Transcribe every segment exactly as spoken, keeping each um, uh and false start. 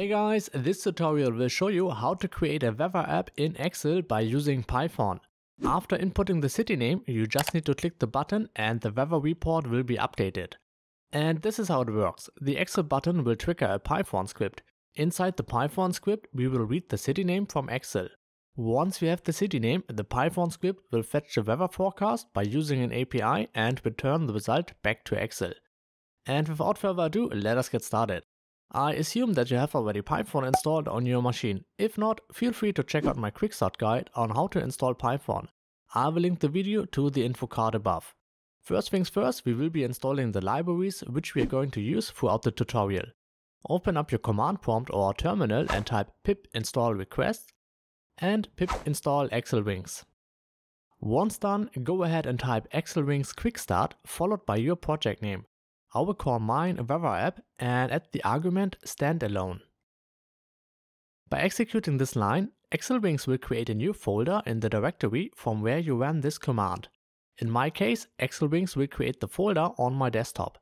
Hey guys, this tutorial will show you how to create a weather app in Excel by using Python. After inputting the city name, you just need to click the button and the weather report will be updated. And this is how it works. The Excel button will trigger a Python script. Inside the Python script, we will read the city name from Excel. Once we have the city name, the Python script will fetch the weather forecast by using an A P I and return the result back to Excel. And without further ado, let us get started. I assume that you have already Python installed on your machine. If not, feel free to check out my quick start guide on how to install Python. I will link the video to the info card above. First things first, we will be installing the libraries which we are going to use throughout the tutorial. Open up your command prompt or terminal and type pip install request and pip install xlwings. Once done, go ahead and type xlwings quick start followed by your project name. I will call mine a weather app and add the argument standalone. By executing this line, xlwings will create a new folder in the directory from where you ran this command. In my case, xlwings will create the folder on my desktop.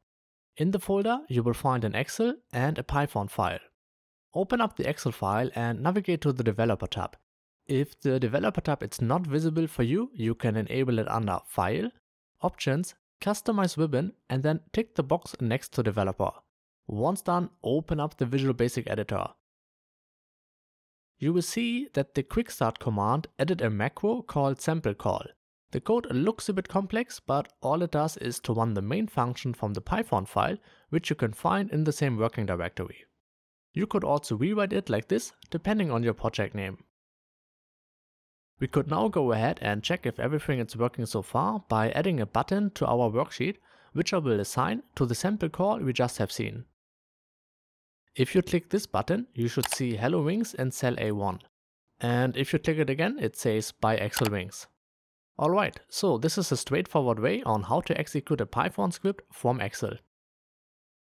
In the folder, you will find an Excel and a Python file. Open up the Excel file and navigate to the Developer tab. If the Developer tab is not visible for you, you can enable it under File, Options, Customize ribbon, and then tick the box next to Developer. Once done, open up the Visual Basic Editor. You will see that the Quick Start command added a macro called sample call. The code looks a bit complex, but all it does is to run the main function from the Python file, which you can find in the same working directory. You could also rewrite it like this, depending on your project name. We could now go ahead and check if everything is working so far by adding a button to our worksheet, which I will assign to the sample call we just have seen. If you click this button, you should see Hello Wings in cell A one. And if you click it again, it says By xlwings. Alright, so this is a straightforward way on how to execute a Python script from Excel.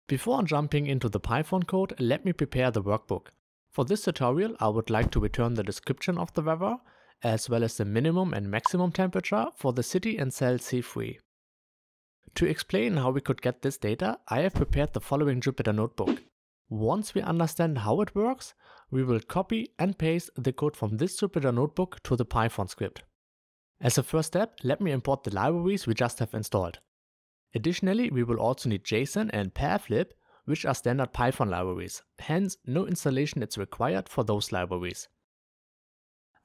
Before jumping into the Python code, let me prepare the workbook. For this tutorial, I would like to return the description of the weather, as well as the minimum and maximum temperature for the city in cell C three. To explain how we could get this data, I have prepared the following Jupyter notebook. Once we understand how it works, we will copy and paste the code from this Jupyter notebook to the Python script. As a first step, let me import the libraries we just have installed. Additionally, we will also need JSON and Pathlib, which are standard Python libraries. Hence, no installation is required for those libraries.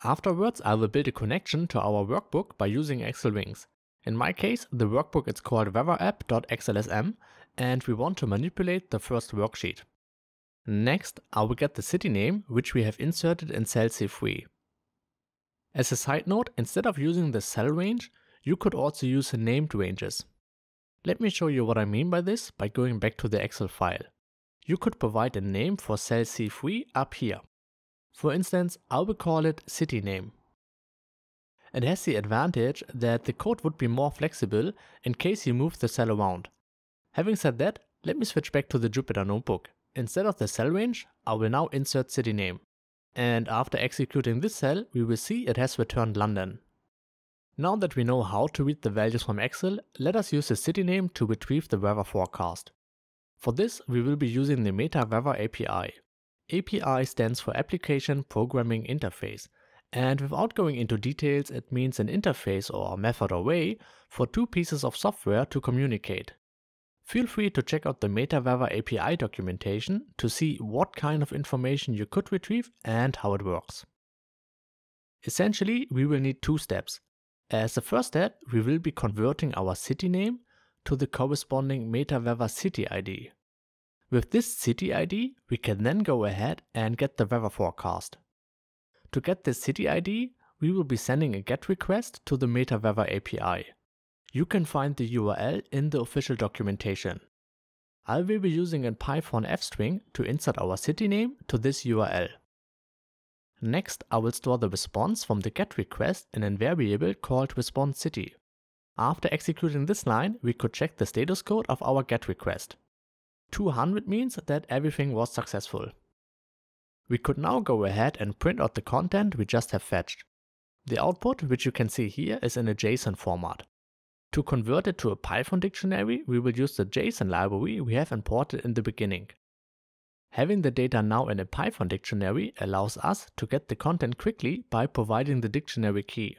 Afterwards, I will build a connection to our workbook by using xlwings. In my case, the workbook is called weatherapp.xlsm and we want to manipulate the first worksheet. Next, I will get the city name, which we have inserted in cell C three. As a side note, instead of using the cell range, you could also use named ranges. Let me show you what I mean by this by going back to the Excel file. You could provide a name for cell C three up here. For instance, I will call it city name. It has the advantage that the code would be more flexible in case you move the cell around. Having said that, let me switch back to the Jupyter notebook. Instead of the cell range, I will now insert city name. And after executing this cell, we will see it has returned London. Now that we know how to read the values from Excel, let us use the city name to retrieve the weather forecast. For this, we will be using the MetaWeather A P I. A P I stands for Application Programming Interface, and without going into details, it means an interface or method or way for two pieces of software to communicate. Feel free to check out the MetaWeather A P I documentation to see what kind of information you could retrieve and how it works. Essentially, we will need two steps. As the first step, we will be converting our city name to the corresponding MetaWeather city I D. With this city I D, we can then go ahead and get the weather forecast. To get this city I D, we will be sending a GET request to the MetaWeather A P I. You can find the U R L in the official documentation. I will be using a Python f-string to insert our city name to this U R L. Next, I will store the response from the GET request in a variable called responseCity. After executing this line, we could check the status code of our GET request. two hundred means that everything was successful. We could now go ahead and print out the content we just have fetched. The output, which you can see here, is in a JSON format. To convert it to a Python dictionary, we will use the JSON library we have imported in the beginning. Having the data now in a Python dictionary allows us to get the content quickly by providing the dictionary key.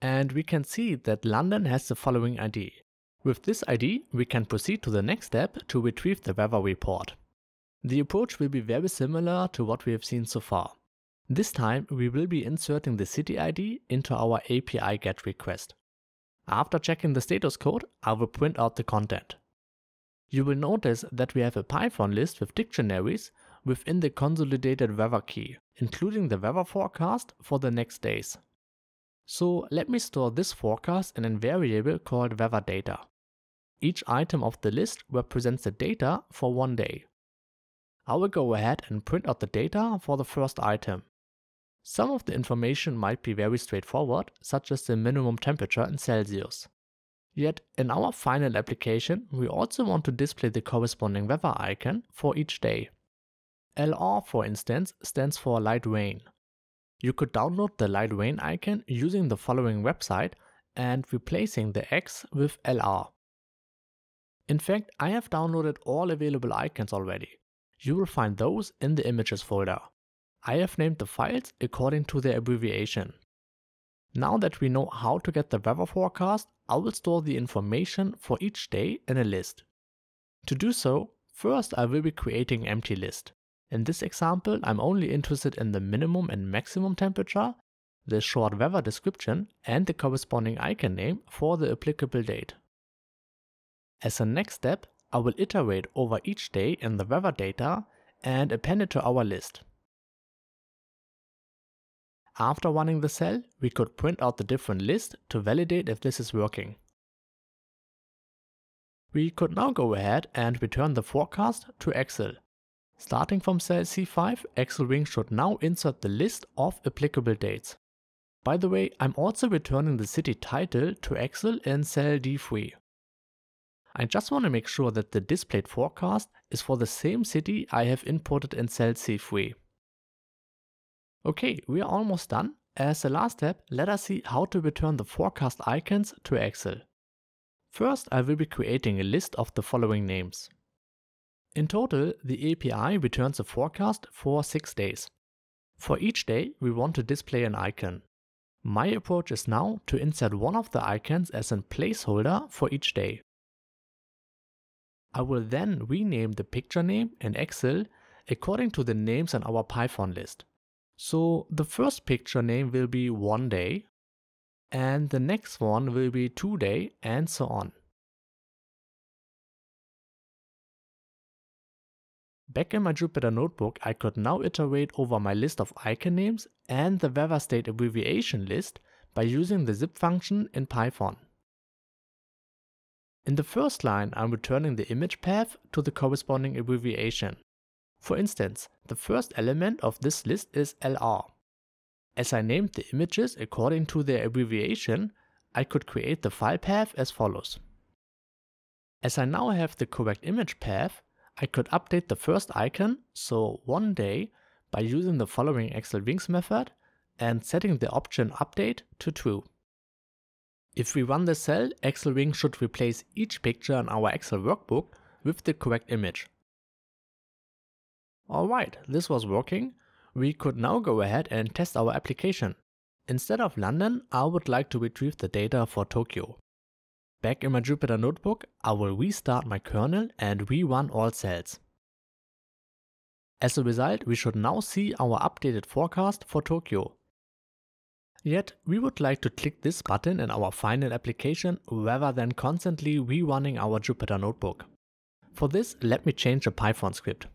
And we can see that London has the following I D. With this I D, we can proceed to the next step to retrieve the weather report. The approach will be very similar to what we have seen so far. This time we will be inserting the city I D into our A P I GET request. After checking the status code, I will print out the content. You will notice that we have a Python list with dictionaries within the consolidated weather key, including the weather forecast for the next days. So let me store this forecast in a variable called weather data. Each item of the list represents the data for one day. I will go ahead and print out the data for the first item. Some of the information might be very straightforward, such as the minimum temperature in Celsius. Yet in our final application, we also want to display the corresponding weather icon for each day. L R, for instance, stands for light rain. You could download the light rain icon using the following website and replacing the X with L R. In fact, I have downloaded all available icons already. You will find those in the images folder. I have named the files according to their abbreviation. Now that we know how to get the weather forecast, I will store the information for each day in a list. To do so, first I will be creating an empty list. In this example, I'm only interested in the minimum and maximum temperature, the short weather description, and the corresponding icon name for the applicable date. As a next step, I will iterate over each day in the weather data and append it to our list. After running the cell, we could print out the different lists to validate if this is working. We could now go ahead and return the forecast to Excel. Starting from cell C five, xlwings should now insert the list of applicable dates. By the way, I'm also returning the city title to Excel in cell D three. I just want to make sure that the displayed forecast is for the same city I have imported in cell C three. Okay, we are almost done. As the last step, let us see how to return the forecast icons to Excel. First, I will be creating a list of the following names. In total, the A P I returns a forecast for six days. For each day, we want to display an icon. My approach is now to insert one of the icons as a placeholder for each day. I will then rename the picture name in Excel according to the names in our Python list. So the first picture name will be one day, and the next one will be two day, and so on. Back in my Jupyter notebook, I could now iterate over my list of icon names and the weather state abbreviation list by using the zip function in Python. In the first line, I'm returning the image path to the corresponding abbreviation. For instance, the first element of this list is L R. As I named the images according to their abbreviation, I could create the file path as follows. As I now have the correct image path, I could update the first icon, so one day, by using the following xlwings method and setting the option update to true. If we run the cell, xlwings should replace each picture in our Excel workbook with the correct image. Alright, this was working. We could now go ahead and test our application. Instead of London, I would like to retrieve the data for Tokyo. Back in my Jupyter notebook, I will restart my kernel and rerun all cells. As a result, we should now see our updated forecast for Tokyo. Yet, we would like to click this button in our final application rather than constantly rerunning our Jupyter notebook. For this, let me change a Python script.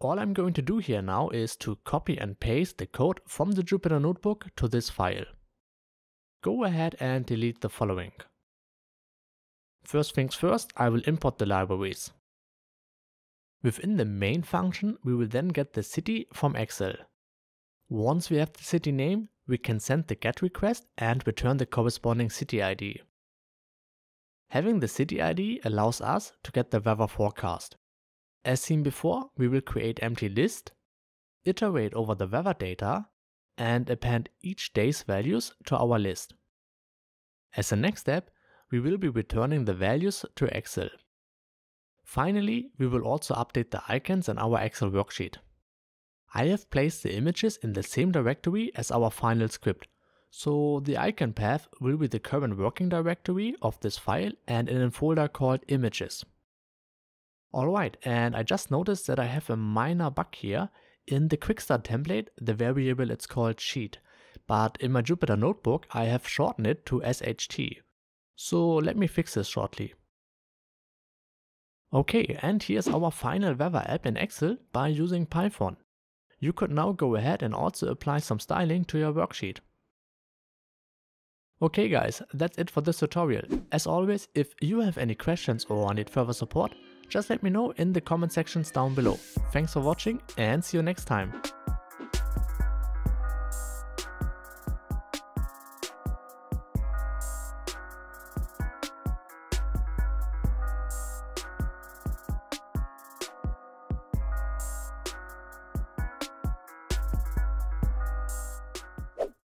All I'm going to do here now is to copy and paste the code from the Jupyter notebook to this file. Go ahead and delete the following. First things first, I will import the libraries. Within the main function, we will then get the city from Excel. Once we have the city name, we can send the GET request and return the corresponding city I D. Having the city I D allows us to get the weather forecast. As seen before, we will create empty list, iterate over the weather data, and append each day's values to our list. As a next step, we will be returning the values to Excel. Finally, we will also update the icons in our Excel worksheet. I have placed the images in the same directory as our final script, so the icon path will be the current working directory of this file and in a folder called images. Alright, and I just noticed that I have a minor bug here. In the Quickstart template, the variable is called sheet, but in my Jupyter notebook I have shortened it to S H T. So let me fix this shortly. Okay, and here's our final weather app in Excel by using Python. You could now go ahead and also apply some styling to your worksheet. Okay guys, that's it for this tutorial. As always, if you have any questions or need further support, just let me know in the comment sections down below. Thanks for watching and see you next time.